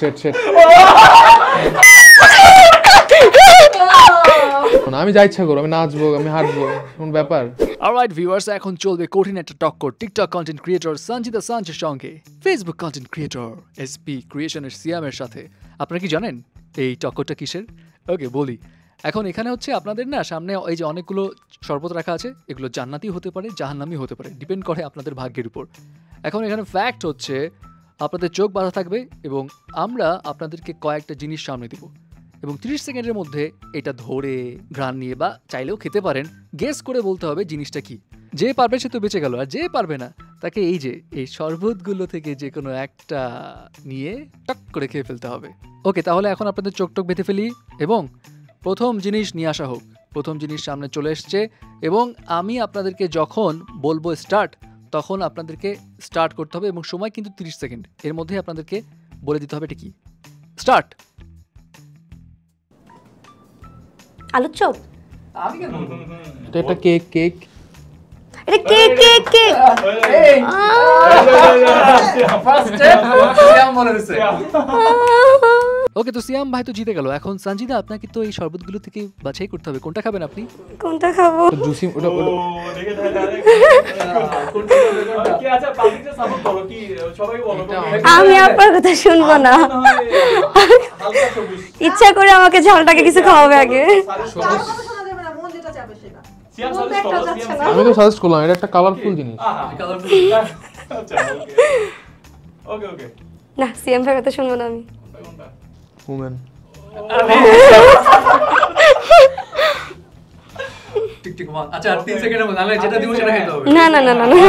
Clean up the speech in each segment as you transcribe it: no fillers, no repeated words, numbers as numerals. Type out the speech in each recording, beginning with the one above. shit. Alright viewers, এখন চলবে কঠিন একটা টক্কর টিকটক কন্টেন্ট ক্রিয়েটর সঞ্জিদা সাঞ্জের সঙ্গে Facebook content creator SP Creation এর সিয়ামের সাথে। আপনারা কি জানেন এই টক্করটা কিসের? ওকে বলি, এখন এখানে হচ্ছে আপনাদের না সামনে এই যে অনেকগুলো শরবত রাখা আছে, এগুলো জান্নাতি হতে পারে, জাহান্নামি হতে পারে, ডিপেন্ড করে আপনাদের ভাগ্যের উপর। এখন এখানে ফ্যাক্ট হচ্ছে আপনাদের চোখ বাঁধা থাকবে এবং আমরা আপনাদেরকে কয়েকটা জিনিস সামনে দেব এবং 30 সেকেন্ডের মধ্যে এটা ধরে ঘ্রাণ নিয়ে বা চাইলেও খেতে পারেন গেস করে বলতে হবে জিনিসটা কি। যে পারবে সে তো বেঁচে গেল, আর যে পারবে না তাকে এই যে এই শরবতগুলো থেকে যে কোনো একটা নিয়ে টক করে খেয়ে ফেলতে হবে। ওকে, তাহলে এখন আপনাদের চোখ টক বেঁধে ফেলি এবং প্রথম জিনিস নিয়ে আসা হোক। প্রথম জিনিস সামনে চলে এসছে এবং আমি আপনাদেরকে যখন বলবো স্টার্ট তখন আপনাদেরকে স্টার্ট করতে হবে এবং সময় কিন্তু 30 সেকেন্ড, এর মধ্যে আপনাদেরকে বলে দিতে হবে এটা কি। স্টার্ট। আলুর চপ। এটা কেক। কেক। এটা cake. Cake. Cake. First step Siam বলে দিয়েছে। ওকে, তো সিয়াম ভাই তো জিতে গেল। এখন সঞ্জিদা আপনাকে তো এই শরবতগুলো থেকে বাছাই করতে হবে, কোনটা খাবেন আপনি? কোনটা খাবো? জুসি। ওটা ওটা দেখে দাও দাও কি আছে, পাবলিকটা সাপোর্ট করো কি সবাইকে বলো। আমি আপনার কথা শুনবো না, ইচ্ছা করে আমাকে ঝালটাকে কিছু খাওয়াবে আগে। সবুজ শোনা যাবে না, মন যেটা চাইবে সেটা। সিয়াম সাজেস্ট করো। আমি তো সাজেস্ট করলাম এটা একটা কালারফুল জিনিস। কালারফুল। আচ্ছা ওকে ওকে ওকে। না সিয়াম ভাই কথা শুনবো না আমি। কোনটা? এক আমি খাই না একদমই। ফার্স্ট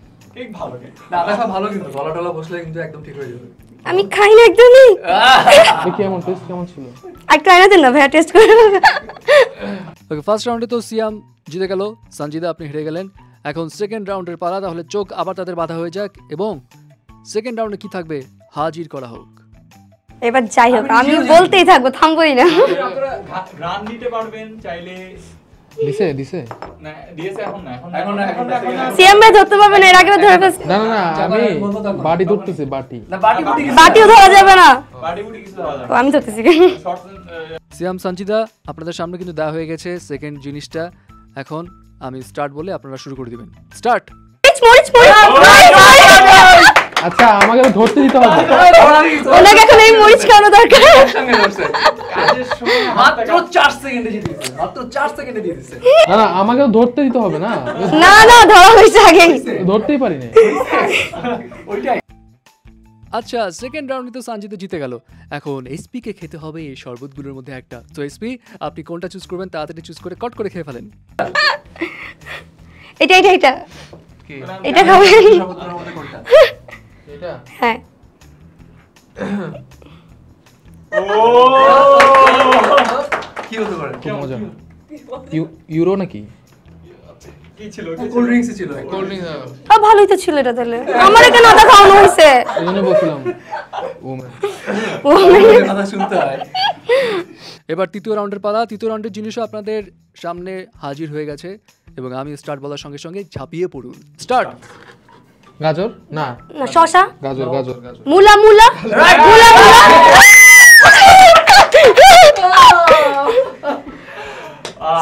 রাউন্ডে তো সিয়াম জিতে গেল, সঞ্জিদা আপনি হেরে গেলেন। এখন সেকেন্ড রাউন্ডের পালা, তাহলে চোখ আবার তাদের বাধা হয়ে যাক এবং সেকেন্ড রাউন্ডে কি থাকবে হাজির করা হোক। এবার যাই হোক আমি বলতেই থাকবো, থামবোই না। আপনারা রান নিতে পারবেন চাইলে। দিছে দিছে না দিয়েছে এখন না, এখন না, এখন না। সিএম ভাই ধরতে পারবে না, এর আগেও ধরে ফেলছে। না না না আমি বাটি ধরতেছি, বাটি না বাটি বুটি কিছু বাটিও ধরা যাবে না, বাটি বুটি কিছু ধরা যাবে না, আমি ধরতেছি। সিএম সঞ্জিদা আপনাদের সামনে কিন্তু দেয়া হয়ে গেছে সেকেন্ড জিনিসটা। এখন আমি স্টার্ট বলে আপনারা শুরু করে দিবেন। স্টার্ট। আচ্ছা আমাকে ধরতে দিতে হবে, ওনাকে এখন এই মরিচ খাওয়ানো দরকার। একসঙ্গে ধরছে কাজের সময় মাত্র 4 সেকেন্ডে দিয়ে দিয়েছে, মাত্র 4 সেকেন্ডে দিয়ে দিয়েছে। না না আমাকে ধরতে দিতে হবে না। না না ধরা হয়েছে আগে, ধরতেই পারি না ওইটাই। আচ্ছা সেকেন্ড রাউন্ডে তো সঞ্জিদা জিতে গেল। এখন SP কে খেতে হবে এই শরবতগুলোর মধ্যে একটা। তো SP আপনি কোনটা চুজ করবেন, তাড়াতাড়ি চুজ করে কট করে খেয়ে ফেলেন। এটা এটা এটা কি? এটা খাবেন শরবতের মধ্যে কোনটা? এটা। হ্যাঁ। ও কি হতে পারে? কি মজা। ইউরো নাকি? কি ছিল? কোল্ড ড্রিঙ্কস ছিল। Cold drinks. আ ভালোই তো ছিল এটা, তাহলে আমারে কেন আদা খাওয়ানো হইছে? এজন্য বলছিলাম। ও মা কথা শুনতে হয়। এবার তৃতীয় রাউন্ডের পালা। তৃতীয় রাউন্ডের জিনিসও আপনাদের সামনে হাজির হয়ে গেছে এবং আমি স্টার্ট বলার সঙ্গে সঙ্গে ঝাঁপিয়ে পড়ুন। স্টার্ট। গাজর। না না শশা। গাজর গাজর গাজর। মুলা মুলা। রাইট মুলা মুলা।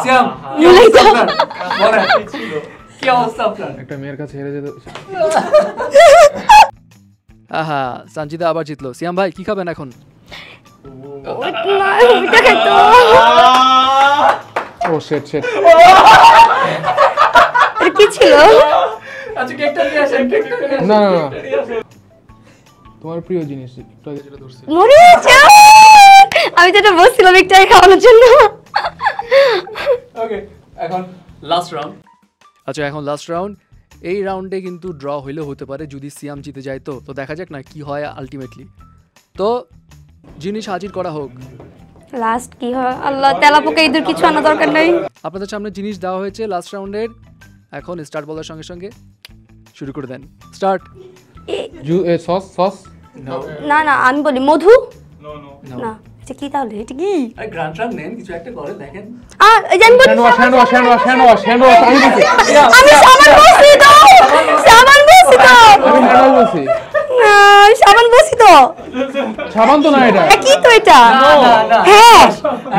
সিয়াম মুলা তো সঞ্জিদা আবার জিতলো। সিয়াম ভাই কি খাবেন এখন? কি ছিল? না তোমার প্রিয় জিনিস। আমি তো এটা বলছিলাম একটাই খাওয়ানোর জন্য। এখন লাস্ট রাউন্ড। আচ্ছা এখন লাস্ট রাউন্ড, এই রাউন্ডে কিন্তু ড্র হইলেও হতে পারে যদি সিয়াম জিতে যায়। তো তো দেখা যাক না কি হয় আলটিমেটলি। তো জিনিস হাজির করা হোক, লাস্ট কি হয় আল্লাহ তাআলা পোকা ইদুর কিছু আনা দরকার নাই। আপনাদের সামনে জিনিস দেওয়া হয়েছে লাস্ট রাউন্ডের, এখন স্টার্ট বলার সঙ্গে সঙ্গে শুরু করে দেন। স্টার্ট। জু এ সস সস না না আমি বলি মধু নো নো না এটা কি তাহলে এটা কি আরে গ্রান্ড রান নেন কিছু একটা করে দেখেন। আর জান বলি শ্যানো আমি সামান বসি তো না সামান বসি তো সামান তো না এটা কি তো এটা না না হ্যাঁ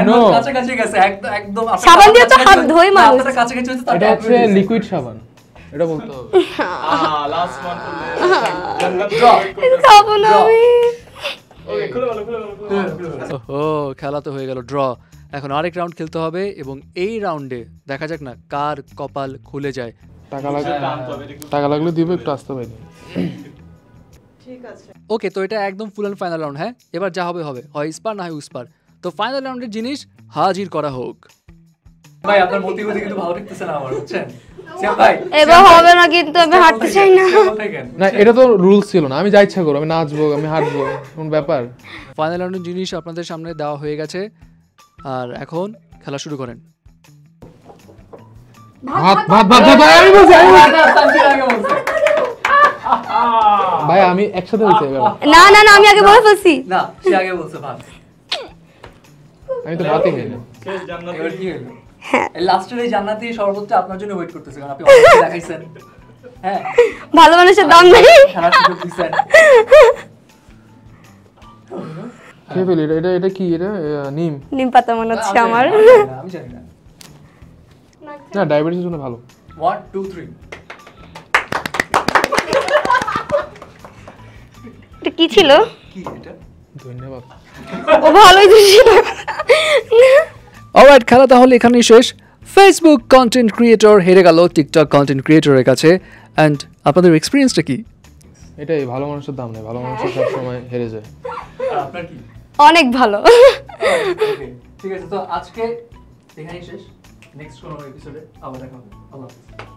একদম কাঁচা কাঁচা গেছে একদম একদম সাবান দিয়ে তো হাত ধোয় মানুষ আপনার কাঁচা কাঁচা হচ্ছে এটা হচ্ছে লিকুইড সাবান। এটা বলতো লাস্ট ওয়ান খাবো না আমি। ওকে খুলে বলো খুলে বলো। ওহ খেলা তো হয়ে গেল ড্র, এখন আরেক রাউন্ড খেলতে হবে এবং এই রাউন্ডে দেখা যাক না কার কপাল খুলে যায়। টাকা লাগবে টাকা লাগলে দিবে একটু আসতে হবে। ঠিক আছে ওকে, তো এটা একদম ফুল এন্ড ফাইনাল রাউন্ড। হ্যাঁ এবার যা হবে হবে, হয় ইসপার না হয় উসপার। তো ফাইনাল রাউন্ডের জিনিস হাজির করা হোক। ভাই আপনার মতি গতি কিন্তু ভালো দেখতেছেন আমার বুঝছেন। আমি যা ইচ্ছা করবো আমি নাচবো আমি হাঁটবো কোন ব্যাপার। ফাইনাল রাউন্ডের জিনিস আপনাদের সামনে দেওয়া হয়ে গেছে আর এখন খেলা শুরু করেন। ভাই আমি একসাথে বলছি না না না আমি আগে বলে ফেলছি না সে আগে বলছে ভাত আমি তো ভাতই খাই না। এবার কি হলো কি ছিল ধন্যবাদ। অলরাইট খেলা তাহলে এখানেই শেষ। ফেসবুক কন্টেন্ট ক্রিয়েটর হেরে গেল টিকটক কন্টেন্ট ক্রিয়েটরের কাছে। অ্যান্ড আপনাদের এক্সপিরিয়েন্সটা কি? এটাই ভালো মানুষের দাম নেই, ভালো মানুষের সব সময় হেরে যায়। আপনার কি? অনেক ভালো। ঠিক আছে তো আজকে এখানেই শেষ, নেক্সট কোন এপিসোডে আবার দেখা হবে। আল্লাহ হাফেজ।